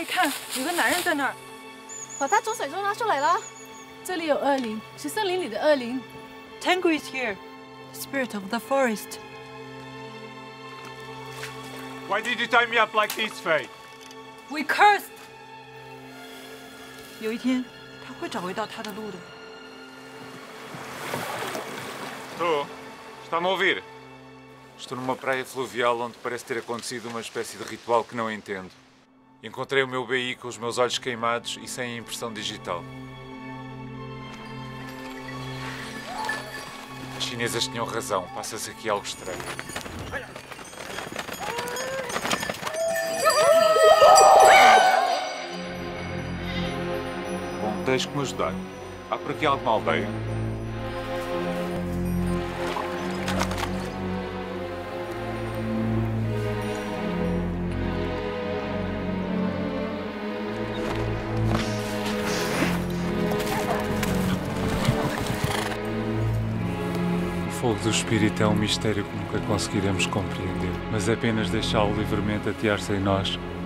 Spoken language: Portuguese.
哎，看有个男人在那儿，把他从水中拉出来了。这里有恶灵，是森林里的恶灵。Tengu is here, spirit of the forest. Why did you tie me up like this, Faye? We cursed. 有一天，他会找回到他的路的。Tu, está-me a ouvir? Estou numa praia fluvial onde parece ter acontecido uma espécie de ritual que não entendo. Encontrei o meu BI com os meus olhos queimados e sem impressão digital. As chinesas tinham razão, passa-se aqui algo estranho. Bom, tens que me ajudar. Há por aqui alguma aldeia? O fogo do espírito é um mistério que nunca conseguiremos compreender, mas apenas deixá-lo livremente atear-se em nós